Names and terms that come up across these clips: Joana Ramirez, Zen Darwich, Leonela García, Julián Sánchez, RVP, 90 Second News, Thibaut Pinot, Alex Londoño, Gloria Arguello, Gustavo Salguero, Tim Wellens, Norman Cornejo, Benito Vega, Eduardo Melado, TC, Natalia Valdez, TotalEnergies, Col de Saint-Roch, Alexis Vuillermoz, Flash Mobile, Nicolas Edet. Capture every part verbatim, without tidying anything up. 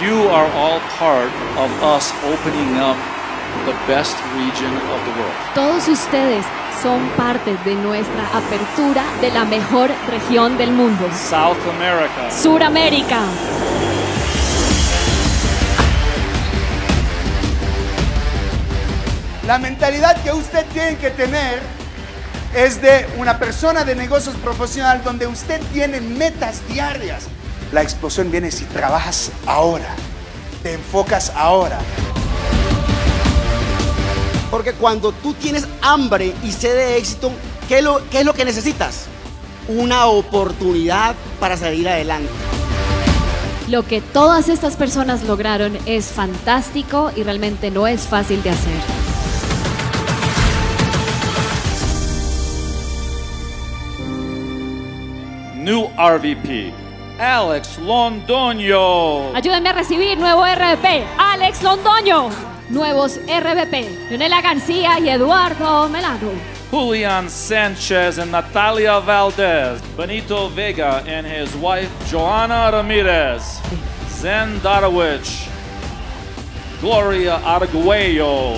You are all part of us opening up the best region of the world. Todos ustedes son parte de nuestra apertura de la mejor región del mundo. South America. Suramérica. La mentalidad que usted tiene que tener es de una persona de negocios profesional donde usted tiene metas diarias. La explosión viene si trabajas ahora, te enfocas ahora. Porque cuando tú tienes hambre y sed de éxito, ¿qué es lo, qué es lo que necesitas? Una oportunidad para salir adelante. Lo que todas estas personas lograron es fantástico y realmente no es fácil de hacer. New R V P, Alex Londoño. Ayúdenme a recibir nuevo R V P, Alex Londoño. Nuevos R V P, Leonela García y Eduardo Melado. Julián Sánchez and Natalia Valdez. Benito Vega and his wife, Joana Ramirez. Zen Darwich. Gloria Arguello.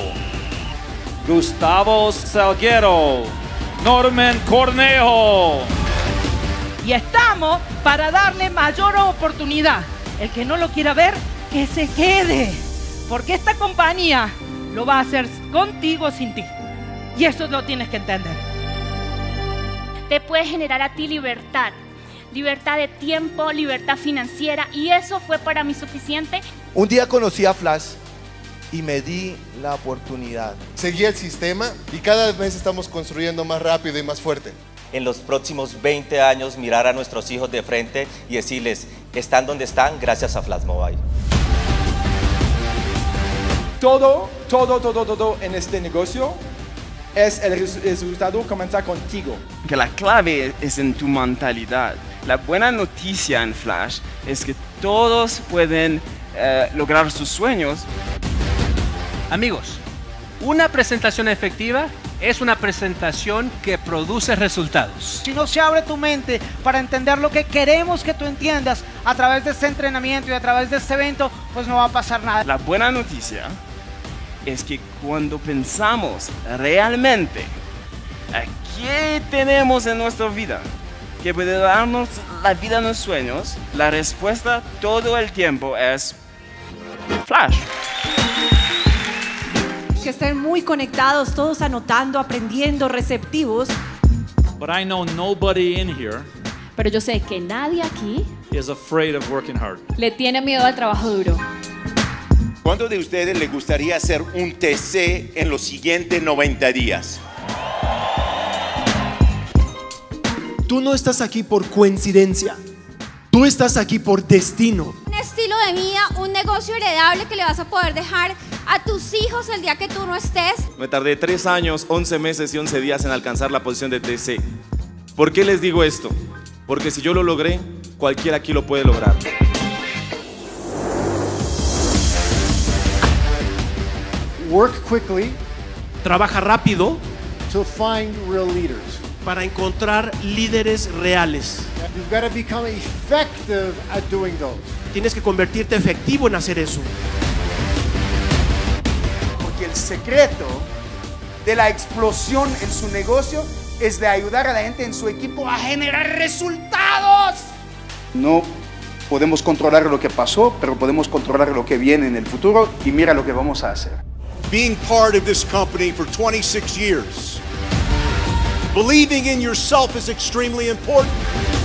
Gustavo Salguero. Norman Cornejo. Y estamos para darle mayor oportunidad. El que no lo quiera ver, que se quede. Porque esta compañía lo va a hacer contigo o sin ti. Y eso lo tienes que entender. Te puede generar a ti libertad. Libertad de tiempo, libertad financiera. Y eso fue para mí suficiente. Un día conocí a Flash y me di la oportunidad. Seguí el sistema y cada vez estamos construyendo más rápido y más fuerte. En los próximos veinte años, mirar a nuestros hijos de frente y decirles, están donde están gracias a Flash Mobile. Todo, todo, todo, todo en este negocio es el resultado, comenzar contigo. Que la clave es en tu mentalidad. La buena noticia en Flash es que todos pueden eh, lograr sus sueños. Amigos, una presentación efectiva es una presentación que produce resultados. Si no se abre tu mente para entender lo que queremos que tú entiendas a través de este entrenamiento y a través de este evento, pues no va a pasar nada. La buena noticia es que cuando pensamos realmente a qué tenemos en nuestra vida, que puede darnos la vida en los sueños, la respuesta todo el tiempo es Flash. Que estén muy conectados, todos anotando, aprendiendo, receptivos. But I know nobody in here Pero yo sé que nadie aquí is afraid of working hard. Le tiene miedo al trabajo duro. ¿Cuántos de ustedes les gustaría hacer un T C en los siguientes noventa días? Tú no estás aquí por coincidencia. Tú estás aquí por destino. Un estilo de vida, un negocio heredable que le vas a poder dejar a tus hijos el día que tú no estés. Me tardé tres años, once meses y once días en alcanzar la posición de T C. ¿Por qué les digo esto? Porque si yo lo logré, cualquiera aquí lo puede lograr. Work quickly. Trabaja rápido. To find real leaders. Para encontrar líderes reales. You've got to become effective at doing those. Tienes que convertirte efectivo en hacer eso. El secreto de la explosión en su negocio es de ayudar a la gente en su equipo a generar resultados. No podemos controlar lo que pasó, pero podemos controlar lo que viene en el futuro y mira lo que vamos a hacer. Being part of this company for twenty-six years, believing in yourself is extremely important.